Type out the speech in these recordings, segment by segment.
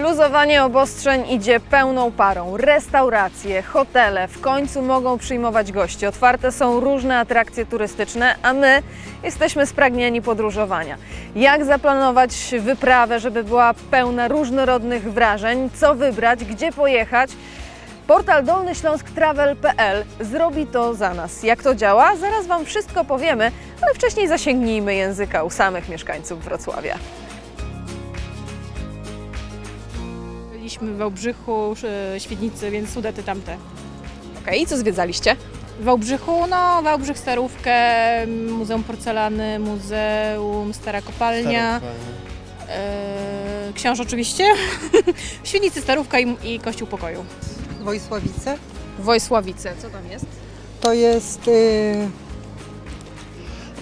Luzowanie obostrzeń idzie pełną parą. Restauracje, hotele w końcu mogą przyjmować gości. Otwarte są różne atrakcje turystyczne, a my jesteśmy spragnieni podróżowania. Jak zaplanować wyprawę, żeby była pełna różnorodnych wrażeń? Co wybrać? Gdzie pojechać? Portal Dolny Śląsk Travel.pl zrobi to za nas. Jak to działa? Zaraz Wam wszystko powiemy, ale wcześniej zasięgnijmy języka u samych mieszkańców Wrocławia. Byliśmy w Wałbrzychu, Świdnicy, więc sudety tamte. Okej, i co zwiedzaliście? W Wałbrzychu, no Wałbrzych, Starówkę, Muzeum Porcelany, Muzeum Stara Kopalnia, Książ oczywiście, Świdnicy, Starówka i Kościół Pokoju. Wojsławice. Wojsławice, co tam jest? To jest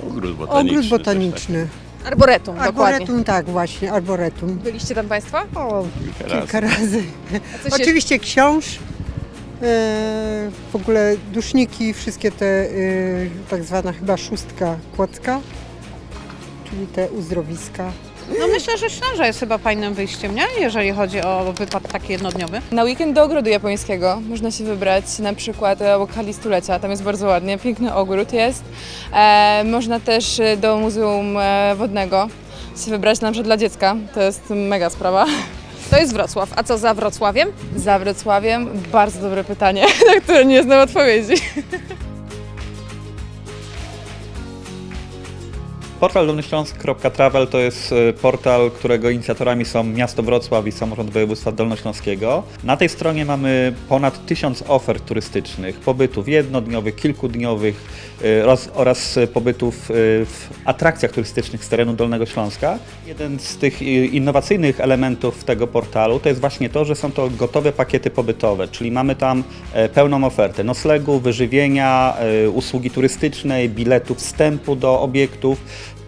ogród botaniczny. Arboretum, dokładnie. Arboretum, tak właśnie, arboretum. Byliście tam Państwo? O, kilka razy. Oczywiście Książ, w ogóle Duszniki, wszystkie te tak zwana chyba szóstka Kłodzka, czyli te uzdrowiska. No myślę, że Ślęża jest chyba fajnym wyjściem, nie? Jeżeli chodzi o wypad taki jednodniowy. Na weekend do Ogrodu Japońskiego można się wybrać, na przykład obok Hali Stulecia, tam jest bardzo ładnie, piękny ogród jest. Można też do Muzeum Wodnego się wybrać, na przykład dla dziecka, to jest mega sprawa. To jest Wrocław, a co za Wrocławiem? Za Wrocławiem? Bardzo dobre pytanie, na które nie znam odpowiedzi. Portal dolnośląsk.travel to jest portal, którego inicjatorami są miasto Wrocław i samorząd województwa dolnośląskiego. Na tej stronie mamy ponad 1000 ofert turystycznych, pobytów jednodniowych, kilkudniowych oraz pobytów w atrakcjach turystycznych z terenu Dolnego Śląska. Jeden z tych innowacyjnych elementów tego portalu to jest właśnie to, że są to gotowe pakiety pobytowe, czyli mamy tam pełną ofertę noclegu, wyżywienia, usługi turystycznej, biletu wstępu do obiektów.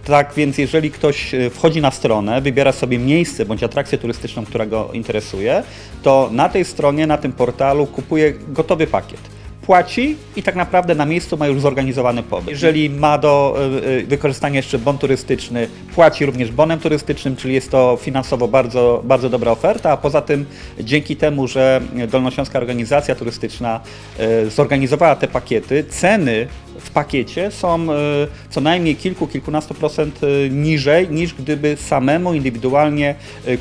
Tak więc jeżeli ktoś wchodzi na stronę, wybiera sobie miejsce bądź atrakcję turystyczną, która go interesuje, to na tej stronie, na tym portalu kupuje gotowy pakiet. Płaci i tak naprawdę na miejscu ma już zorganizowany pobyt. Jeżeli ma do wykorzystania jeszcze bon turystyczny, płaci również bonem turystycznym, czyli jest to finansowo bardzo, bardzo dobra oferta, a poza tym dzięki temu, że Dolnośląska Organizacja Turystyczna zorganizowała te pakiety, ceny w pakiecie są co najmniej kilkunastu procent niżej, niż gdyby samemu indywidualnie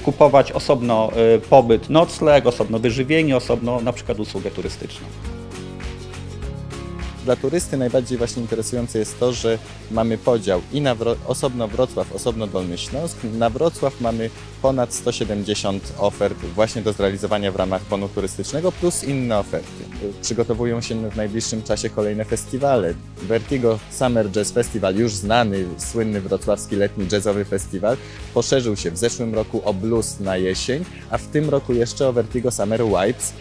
kupować osobno pobyt, nocleg, osobno wyżywienie, osobno na przykład usługę turystyczną. Dla turysty najbardziej właśnie interesujące jest to, że mamy podział i na osobno Wrocław, osobno Dolny Śląsk. Na Wrocław mamy ponad 170 ofert właśnie do zrealizowania w ramach bonu turystycznego plus inne oferty. Przygotowują się w najbliższym czasie kolejne festiwale. Vertigo Summer Jazz Festival, już znany, słynny wrocławski letni jazzowy festiwal, poszerzył się w zeszłym roku o blues na jesień, a w tym roku jeszcze o Vertigo Summer Wipes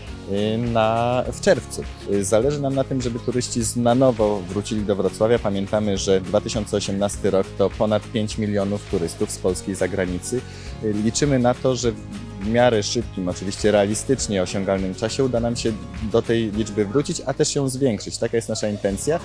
w czerwcu. Zależy nam na tym, żeby turyści na nowo wrócili do Wrocławia. Pamiętamy, że 2018 rok to ponad 5 milionów turystów z Polski i zagranicy. Liczymy na to, że w miarę szybkim, oczywiście realistycznie osiągalnym czasie uda nam się do tej liczby wrócić, a też ją zwiększyć. Taka jest nasza intencja.